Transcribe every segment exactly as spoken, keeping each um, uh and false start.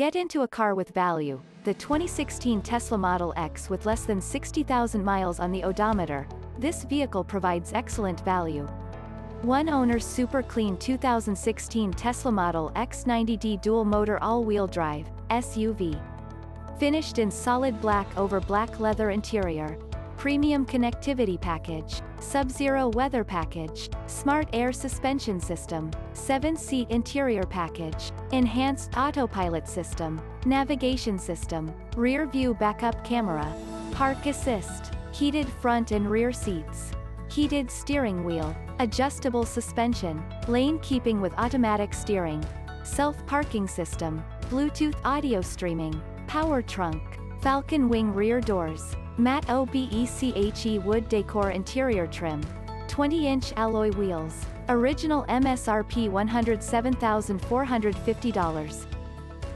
Get into a car with value. The twenty sixteen Tesla Model X with less than sixty thousand miles on the odometer, this vehicle provides excellent value. One owner's super clean two thousand sixteen Tesla Model X ninety D dual motor all-wheel drive, S U V. Finished in solid black over black leather interior. Premium connectivity package, sub-zero weather package, smart air suspension system, seven-seat interior package, enhanced autopilot system, navigation system, rear view backup camera, park assist, heated front and rear seats, heated steering wheel, adjustable suspension, lane keeping with automatic steering, self-parking system, Bluetooth audio streaming, power trunk, Falcon Wing rear doors, matte Obeche wood decor interior trim, twenty inch alloy wheels, original M S R P one hundred seven thousand four hundred fifty dollars.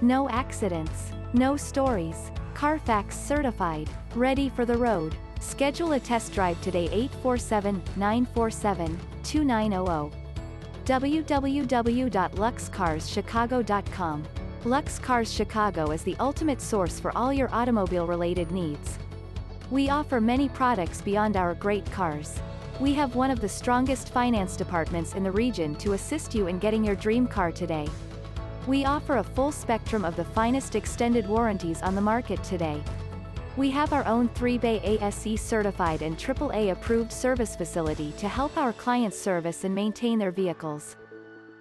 No accidents, no stories, Carfax certified, ready for the road. Schedule a test drive today. Eight four seven, nine four seven, two nine zero zero. w w w dot lux cars chicago dot com. Lux Cars Chicago is the ultimate source for all your automobile-related needs. We offer many products beyond our great cars. We have one of the strongest finance departments in the region to assist you in getting your dream car today. We offer a full spectrum of the finest extended warranties on the market today. We have our own three bay A S E certified and triple A approved service facility to help our clients service and maintain their vehicles.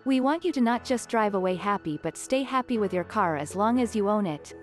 We want you to not just drive away happy but stay happy with your car as long as you own it.